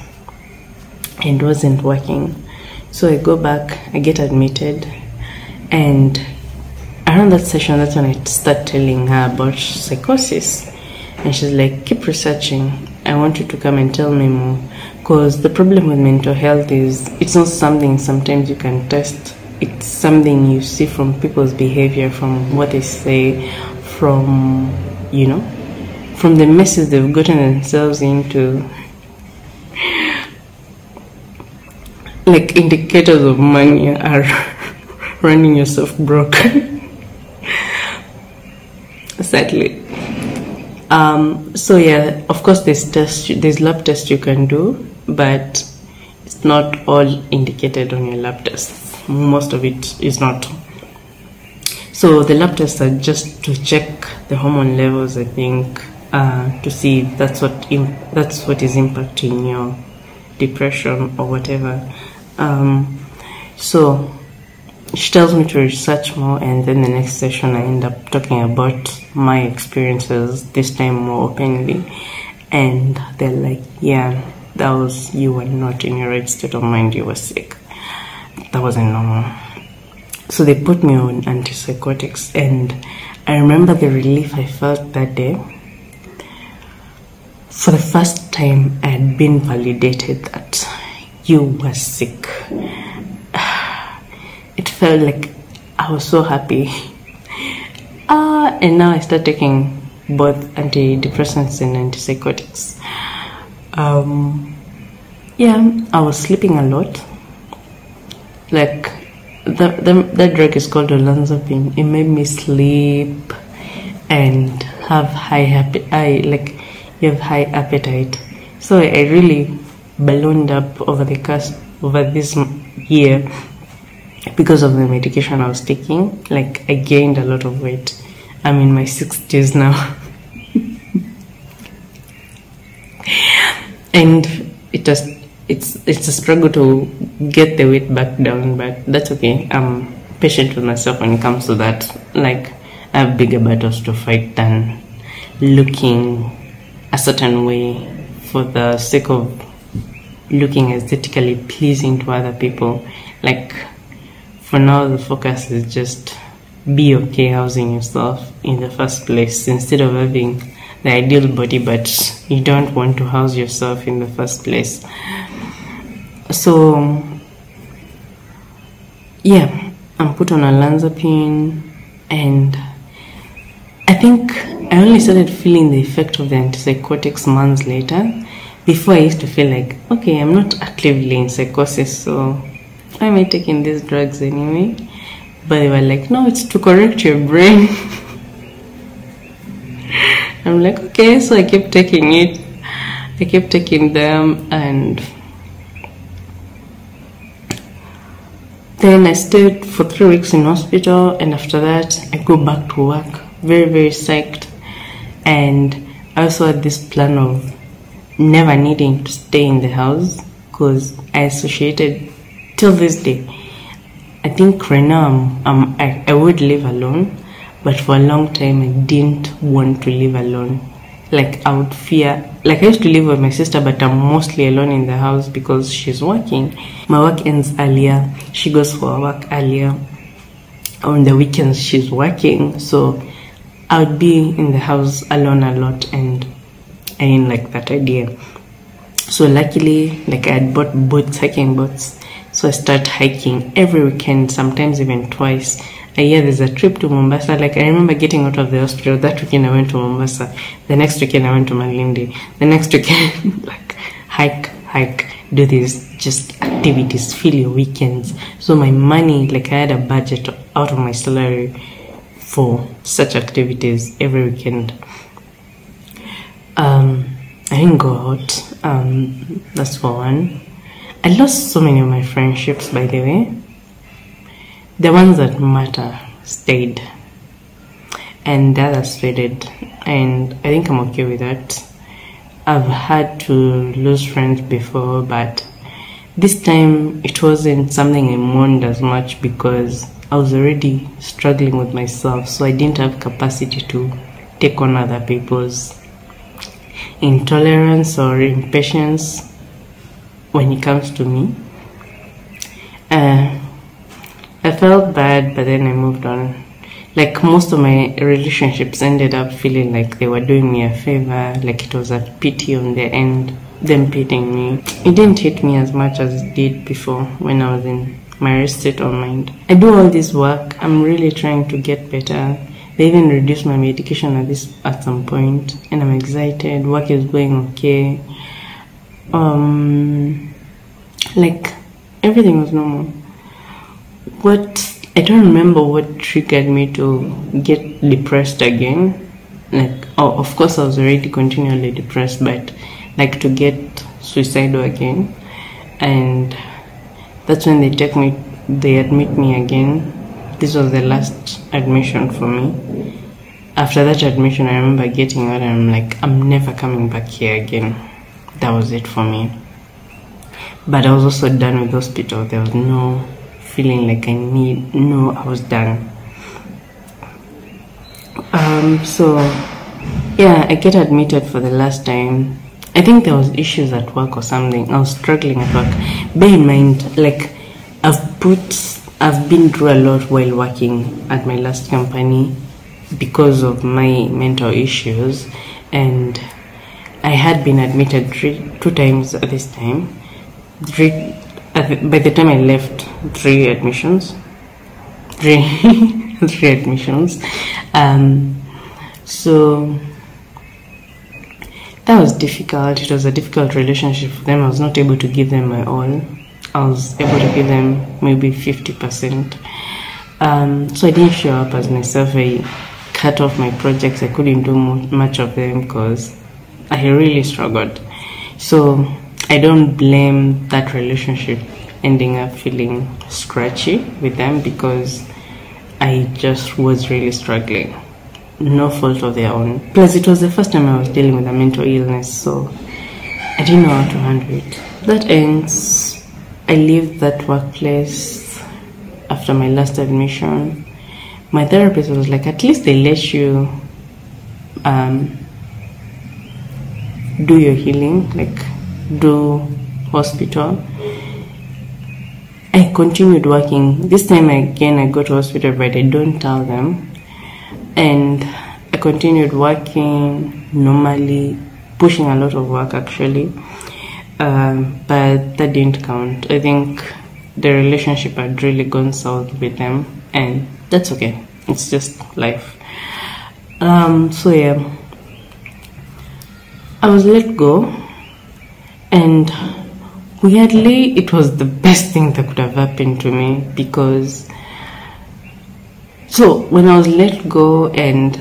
It wasn't working. So I go back, I get admitted, and around that session, that's when I start telling her about psychosis. And she's like, keep researching. I want you to come and tell me more. Because the problem with mental health is it's not something sometimes you can test. It's something you see from people's behavior, from what they say, from, you know, from the messes they've gotten themselves into. Like, indicators of mania are running yourself broke. Sadly. Um, so yeah, of course there's test, there's lab tests you can do, but it's not all indicated on your lab tests. Most of it is not. So the lab tests are just to check the hormone levels, I think, uh, to see if that's what imp that's what is impacting your depression or whatever. Um, so she tells me to research more, and then the next session I end up talking about my experiences, this time more openly, and they're like, yeah, that was, you were not in your right state of mind, you were sick, that wasn't normal. So they put me on antipsychotics, and I remember the relief I felt that day. For the first time, I had been validated that you were sick. It felt like I was so happy. Uh, and now I start taking both antidepressants and antipsychotics. Um, yeah, I was sleeping a lot. Like, the, the, that drug is called olanzapine. It made me sleep and have high happy, I, like, you have high appetite. So I really ballooned up over the course over this year because of the medication I was taking. Like, I gained a lot of weight. I'm in my sixties now. And it just it's it's a struggle to get the weight back down, but that's okay. I'm patient with myself when it comes to that. Like, I have bigger battles to fight than looking a certain way for the sake of looking aesthetically pleasing to other people. Like, for now the focus is just be okay housing yourself in the first place, instead of having the ideal body but you don't want to house yourself in the first place. So yeah, I'm put on olanzapine, and I think I only started feeling the effect of the antipsychotics months later. Before, I used to feel like, okay, I'm not actively in psychosis, so why am I taking these drugs anyway? But they were like, no, it's to correct your brain. I'm like, okay, so I kept taking it. I kept taking them, and then I stayed for three weeks in hospital, and after that, I go back to work. Very, very psyched. And I also had this plan of never needing to stay in the house, because I associated till this day. I think right now I'm, um, I, I would live alone, but for a long time I didn't want to live alone. Like, I would fear, like, I used to live with my sister, but I'm mostly alone in the house because she's working. My work ends earlier, she goes for work earlier, on the weekends she's working, so I would be in the house alone a lot, and I didn't like that idea. So luckily, like, I had bought boots, hiking boots, so I start hiking every weekend, sometimes even twice a year. There's a trip to Mombasa. Like, I remember getting out of the hospital that weekend I went to Mombasa, the next weekend I went to Malindi, the next weekend like hike, hike, do this, just activities, fill your weekends. So my money, like, I had a budget out of my salary for such activities every weekend. Um, I didn't go out, um, that's for one. I lost so many of my friendships, by the way. The ones that matter stayed, and the others faded, and I think I'm okay with that. I've had to lose friends before, but this time it wasn't something I mourned as much, because I was already struggling with myself, so I didn't have capacity to take on other people's intolerance or impatience when it comes to me. uh, I felt bad, but then I moved on. Like, most of my relationships ended up feeling like they were doing me a favor, like it was a pity on their end, them pitying me. It didn't hit me as much as it did before when I was in my rest state of mind. I do all this work, I'm really trying to get better. They even reduced my medication at this at some point, and I'm excited. Work is going okay. Um, like, everything was normal. What I don't remember what triggered me to get depressed again. Like, oh, of course I was already continually depressed, but like to get suicidal again, and that's when they take me. They admit me again. This was the last admission for me. After that admission, I remember getting out and I'm like, I'm never coming back here again. That was it for me. But I was also done with hospital. There was no feeling like I need, no, I was done. Um, so yeah, I get admitted for the last time. I think there was issues at work or something. I was struggling at work. Bear in mind, like I've put, I've been through a lot while working at my last company because of my mental issues, and I had been admitted three, two times at this time. Three, by the time I left, three admissions, three, three admissions. Um, so that was difficult. It was a difficult relationship for them. I was not able to give them my all. I was able to give them maybe fifty percent. Um, so I didn't show up as myself. I cut off my projects. I couldn't do much of them because I really struggled. So I don't blame that relationship ending up feeling scratchy with them because I just was really struggling. No fault of their own. Plus, it was the first time I was dealing with a mental illness, so I didn't know how to handle it. That ends. I leave that workplace after my last admission. My therapist was like, at least they let you um, do your healing, like do hospital. I continued working. This time again, I go to hospital, but I don't tell them. And I continued working normally, pushing a lot of work actually, um, but that didn't count. I think the relationship had really gone south with them, and that's okay. It's just life. Um, so yeah, I was let go, and weirdly, it was the best thing that could have happened to me because. So when I was let go, and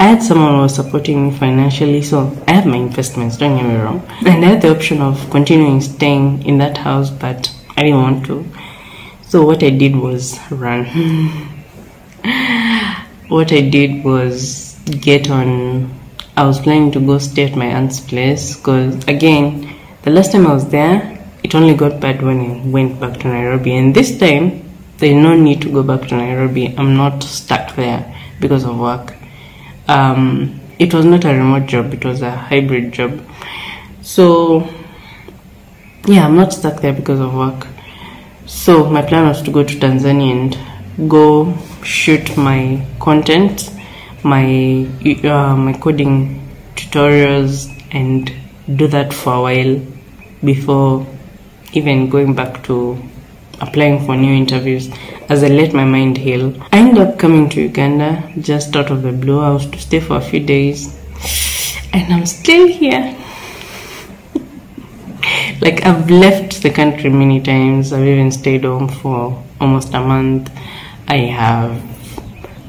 I had someone who was supporting me financially, so I have my investments, don't get me wrong. And I had the option of continuing staying in that house, but I didn't want to. So what I did was run. What I did was get on, I was planning to go stay at my aunt's place, because again, the last time I was there, it only got bad when I went back to Nairobi, and this time, there's no need to go back to Nairobi. I'm not stuck there because of work. Um, it was not a remote job. It was a hybrid job. So, yeah, I'm not stuck there because of work. So my plan was to go to Tanzania and go shoot my content, my, uh, my coding tutorials, and do that for a while before even going back to applying for new interviews. As I let my mind heal, I ended up coming to Uganda just out of the blue. I was to stay for a few days, and I'm still here. Like, I've left the country many times. I've even stayed home for almost a month. I have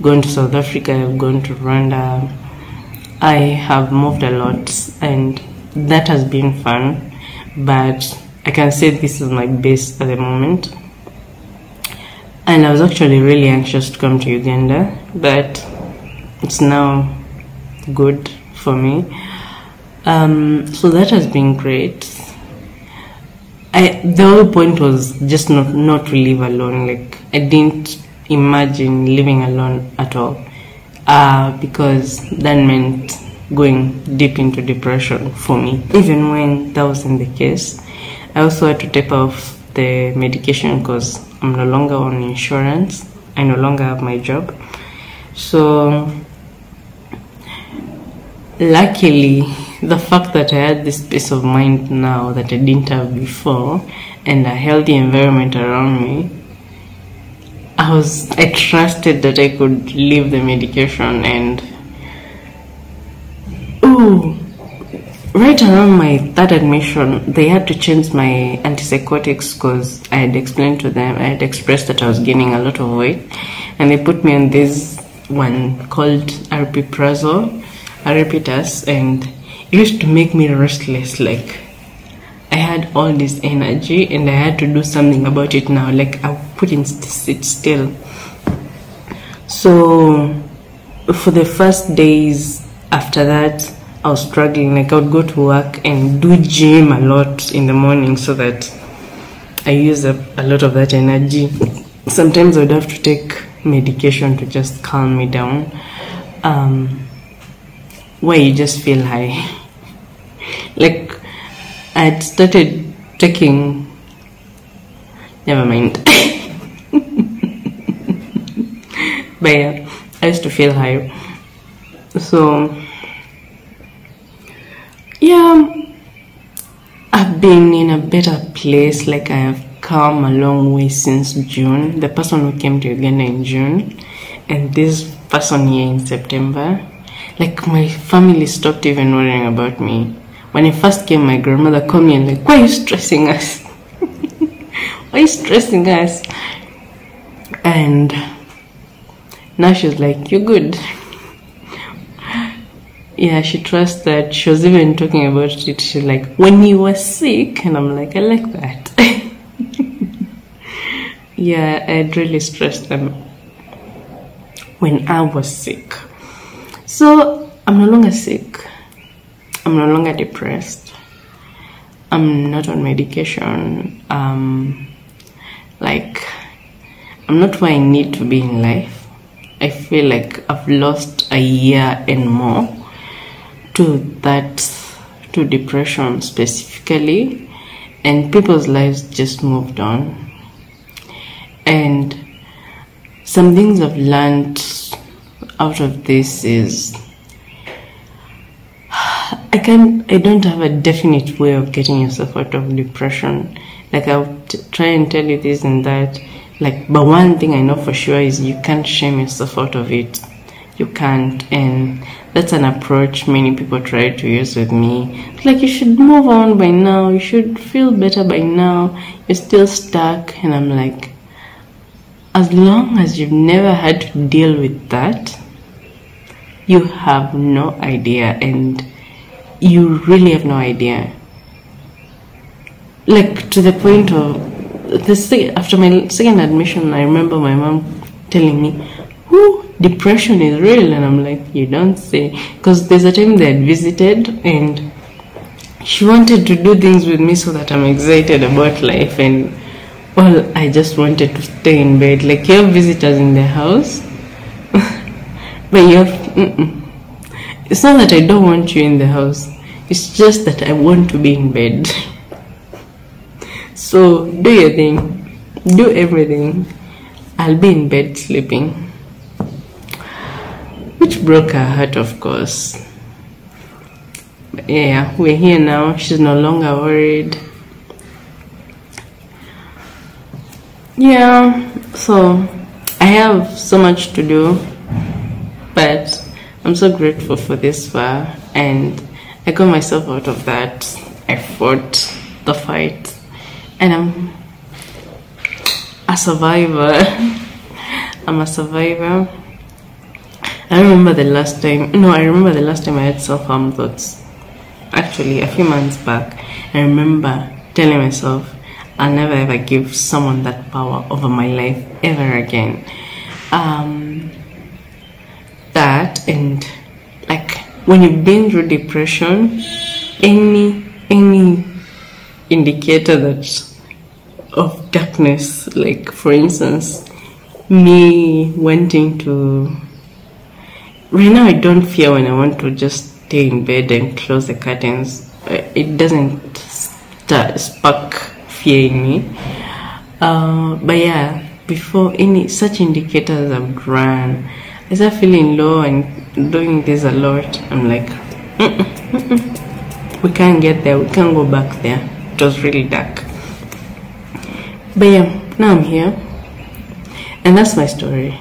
gone to South Africa, I've gone to Rwanda. I have moved a lot, and that has been fun, but I can say this is my base at the moment. And I was actually really anxious to come to Uganda, but it's now good for me. Um, so that has been great. I, the whole point was just not, not to live alone. Like, I didn't imagine living alone at all, uh, because that meant going deep into depression for me. Even when that wasn't the case, I also had to taper off the medication because I'm no longer on insurance. I no longer have my job. So luckily, the fact that I had this peace of mind now that I didn't have before, and a healthy environment around me, I was I trusted that I could leave the medication. And ooh, right around my third admission, they had to change my antipsychotics because I had explained to them, I had expressed that I was gaining a lot of weight, and they put me on this one called Aripiprazole, Aripiprazole, and it used to make me restless. Like, I had all this energy and I had to do something about it now. Like, I couldn't sit still. So for the first days after that, I was struggling. Like, I would go to work and do gym a lot in the morning so that I use up a lot of that energy sometimes I would have to take medication to just calm me down, um, where you just feel high. Like, I had started taking, never mind. But yeah, I used to feel high. So, yeah, I've been in a better place. Like, I have come a long way since June. The person who came to Uganda in June and this person here in September. Like, my family stopped even worrying about me. When I first came, my grandmother called me and like, why are you stressing us? Why are you stressing us? And now she's like, you're good. Yeah, she trusts that. She was even talking about it. She's like, when you were sick, and I'm like, I like that. Yeah, I'd really stress them when I was sick. So I'm no longer sick. I'm no longer depressed. I'm not on medication. Um, like, I'm not where I need to be in life. I feel like I've lost a year and more to that, to depression specifically, and people's lives just moved on. And some things I've learned out of this is I can't, I don't have a definite way of getting yourself out of depression. Like, I'll t try and tell you this and that, like, but one thing I know for sure is you can't shame yourself out of it. You can't. And that's an approach many people try to use with me. It's like, you should move on by now, you should feel better by now, you're still stuck. And I'm like, as long as you've never had to deal with that, you have no idea. And you really have no idea. Like, to the point of this thing, after my second admission, I remember my mom telling me, whoo, depression is real. And I'm like, you don't say. Because there's a time they had visited and she wanted to do things with me so that I'm excited about life, and well, I just wanted to stay in bed. Like, you have visitors in the house, but you have, mm-mm. It's not that I don't want you in the house, it's just that I want to be in bed. So do your thing, do everything, I'll be in bed sleeping. Which broke her heart, of course. But yeah, we're here now. She's no longer worried. Yeah, so I have so much to do, but I'm so grateful for this far, and I got myself out of that. I fought the fight, and I'm a survivor. I'm a survivor. I remember the last time, no, I remember the last time I had self-harm thoughts. Actually, a few months back, I remember telling myself, I'll never ever give someone that power over my life ever again. Um, that, and like, when you've been through depression, any, any indicator that of darkness, like for instance, me wanting to, right now I don't fear when I want to just stay in bed and close the curtains. It doesn't start, spark fear in me. Uh, but yeah, before any such indicators I've run, I start feeling low and doing this a lot. I'm like, mm-mm, mm-mm. We can't get there, we can't go back there. It was really dark. But yeah, now I'm here. And that's my story.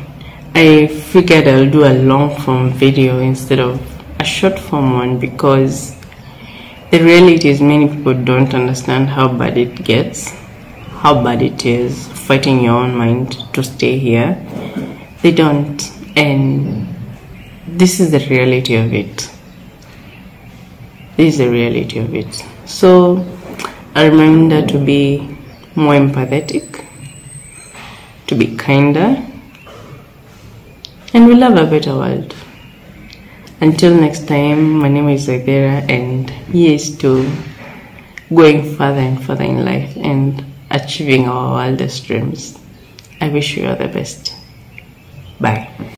I figured I'll do a long form video instead of a short form one, because the reality is many people don't understand how bad it gets, how bad it is fighting your own mind to stay here. They don't, and this is the reality of it. This is the reality of it. So a reminder to be more empathetic, to be kinder, and we love a better world. Until next time, my name is Waithîra, and here's to going further and further in life and achieving our wildest dreams. I wish you all the best. Bye.